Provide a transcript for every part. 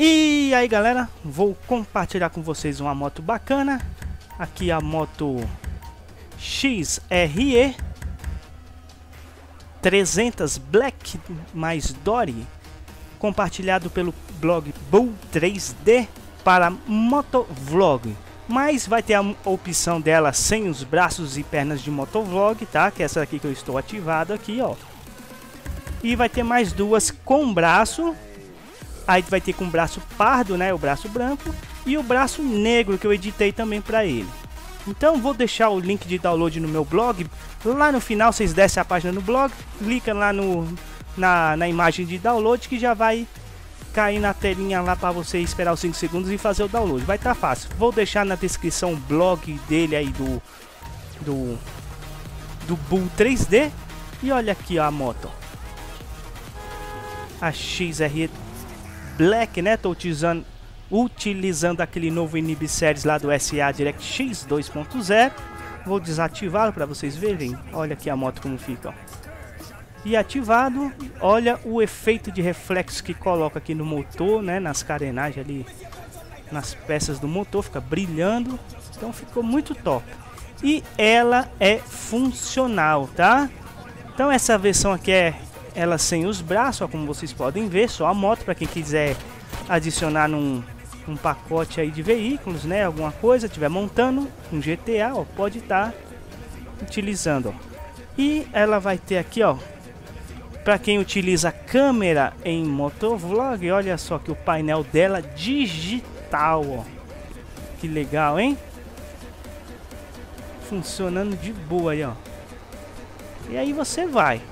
E aí galera, vou compartilhar com vocês uma moto bacana. Aqui a moto XRE 300 Black mais Dory, compartilhado pelo blog Bull 3D para Motovlog. Mas vai ter a opção dela sem os braços e pernas de Motovlog, tá? Que é essa aqui que eu estou ativado aqui, ó. E vai ter mais duas com braço. Aí vai ter com o braço pardo, né? O braço branco. E o braço negro que eu editei também para ele. Então vou deixar o link de download no meu blog. Lá no final vocês descem a página no blog. Clica lá na imagem de download que já vai cair na telinha lá para você esperar os 5 segundos e fazer o download. Vai estar fácil. Vou deixar na descrição o blog dele aí do Bull 3D. E olha aqui ó, a moto. A XRE Black, né? Tô utilizando aquele novo Inib Series lá do SA DirectX 2.0. Vou desativá-lo para vocês verem. Olha aqui a moto como fica, ó. E ativado, olha o efeito de reflexo que coloca aqui no motor, né? Nas carenagens ali, nas peças do motor, fica brilhando. Então ficou muito top. E ela é funcional, tá? Então essa versão aqui é ela sem os braços, ó, como vocês podem ver, só a moto, para quem quiser adicionar num pacote aí de veículos, né? Alguma coisa, estiver montando um GTA, ó, pode estar utilizando, ó. E ela vai ter aqui, ó, para quem utiliza câmera em Motovlog, olha só que o painel dela digital, ó. Que legal, hein? Funcionando de boa aí, ó. E aí você vai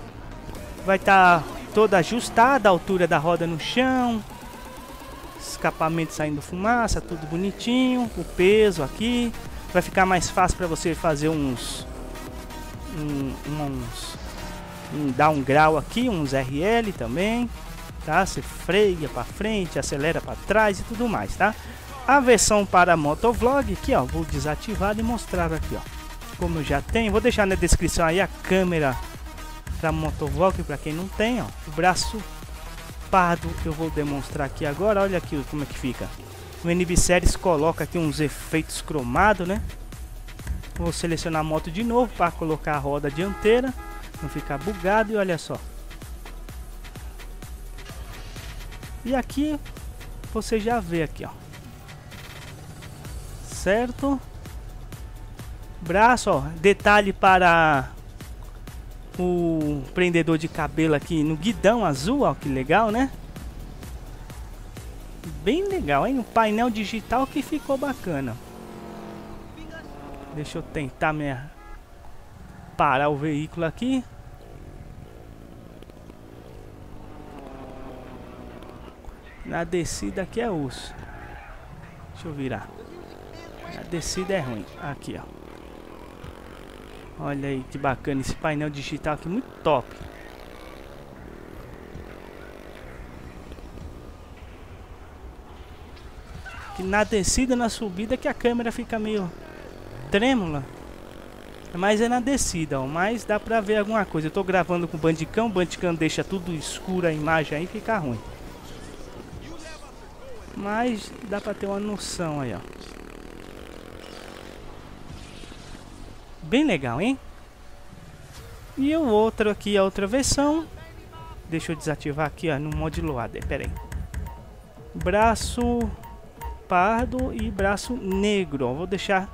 estar toda ajustada, a altura da roda no chão, escapamento saindo fumaça, tudo bonitinho, o peso aqui, vai ficar mais fácil para você fazer dar um grau aqui, uns RL também, tá? Você freia para frente, acelera para trás e tudo mais, tá? A versão para Motovlog aqui, ó, vou desativar e mostrar aqui, ó, como eu já tenho. Vou deixar na descrição aí a câmera para Motovlog, para quem não tem, ó. O braço pardo eu vou demonstrar aqui agora. Olha aqui como é que fica. O NB Series coloca aqui uns efeitos cromados, né? Vou selecionar a moto de novo para colocar a roda dianteira, não ficar bugado. E olha só. E aqui você já vê aqui, ó. Certo? Braço, ó, detalhe para o prendedor de cabelo aqui no guidão azul, ó, que legal, né? Bem legal, hein? Um painel digital que ficou bacana. Deixa eu tentar parar o veículo aqui. Na descida aqui é osso. Deixa eu virar. Na descida é ruim. Aqui, ó. Olha aí que bacana esse painel digital aqui, muito top. Que na descida, na subida que a câmera fica meio trêmula, mas é na descida, ó, mas dá pra ver alguma coisa. Eu tô gravando com o Bandicam deixa tudo escuro a imagem aí, fica ruim. Mas dá pra ter uma noção aí, ó. Bem legal, hein? E o outro aqui, a outra versão. Deixa eu desativar aqui, ó, no modo loader. Pera aí. Braço pardo e braço negro. Ó. Vou deixar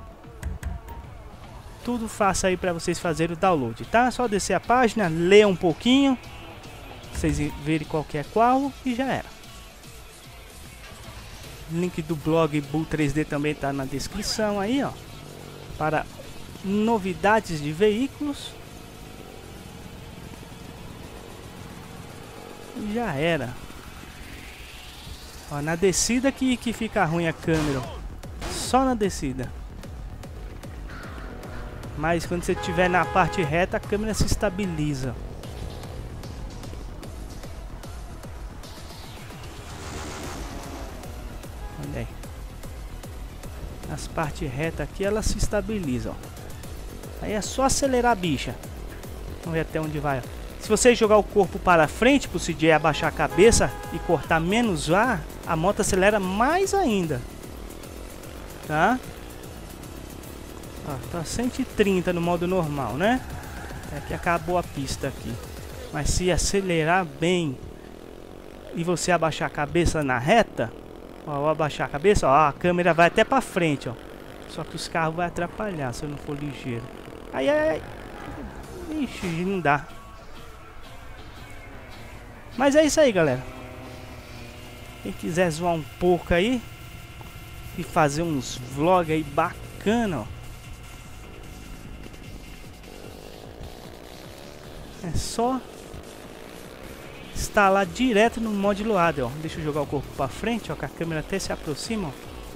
tudo fácil aí para vocês fazerem o download, tá? Só descer a página, ler um pouquinho, vocês verem qual que é qual e já era. Link do blog Bull 3D também tá na descrição aí, ó. Para novidades de veículos. Já era. Ó, na descida que fica ruim a câmera. Só na descida. Mas quando você estiver na parte reta, a câmera se estabiliza. Olha aí. Nas partes retas aqui, ela se estabiliza, ó. Aí é só acelerar a bicha. Vamos ver até onde vai. Ó. Se você jogar o corpo para frente, para o CJ abaixar a cabeça e cortar menos o ar, a moto acelera mais ainda. Tá? Ó, tá 130 no modo normal, né? É que acabou a pista aqui. Mas se acelerar bem e você abaixar a cabeça na reta, ó, ao abaixar a cabeça, ó, a câmera vai até para frente, ó. Só que os carros vão atrapalhar se eu não for ligeiro. Aí, ixi, não dá. Mas é isso aí, galera. Quem quiser zoar um pouco aí e fazer uns vlogs aí bacana, ó, é só instalar direto no modo loader, ó. Deixa eu jogar o corpo para frente, ó, que a câmera até se aproxima, ó.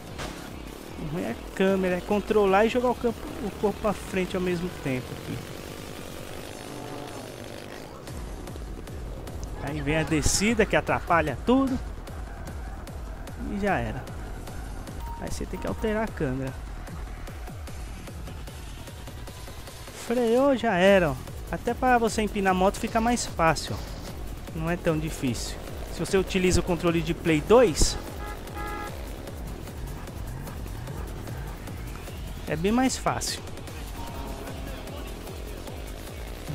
Não é câmera, é controlar e jogar o corpo para frente ao mesmo tempo aqui. Aí vem a descida que atrapalha tudo. E já era. Aí você tem que alterar a câmera. Freou, já era, ó. Até para você empinar a moto fica mais fácil, ó. Não é tão difícil. Se você utiliza o controle de Play 2, é bem mais fácil.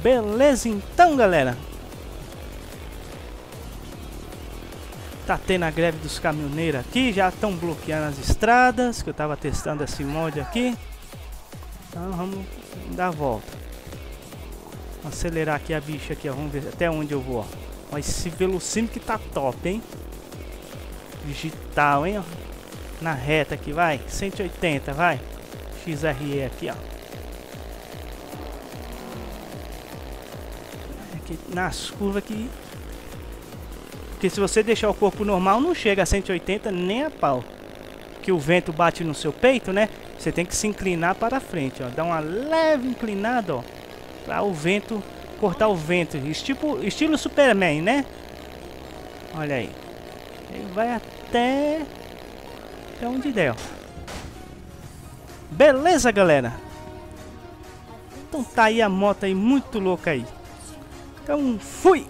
Beleza então, galera. Tá tendo a greve dos caminhoneiros aqui. Já estão bloqueando as estradas, que eu tava testando esse mod aqui. Então vamos dar a volta. Vamos acelerar aqui a bicha aqui, ó. Vamos ver até onde eu vou, ó. Ó, esse velocímetro que tá top, hein? Digital, hein? Ó. Na reta aqui, vai. 180, vai. XRE aqui, ó. Aqui nas curvas aqui. Porque se você deixar o corpo normal, não chega a 180 nem a pau. Que o vento bate no seu peito, né? Você tem que se inclinar para frente, ó. Dá uma leve inclinada, ó. Para o vento, cortar o vento. Estilo Superman, né? Olha aí. Ele vai até onde der, ó. Beleza, galera? Então tá aí a moto aí, muito louca aí. Então fui!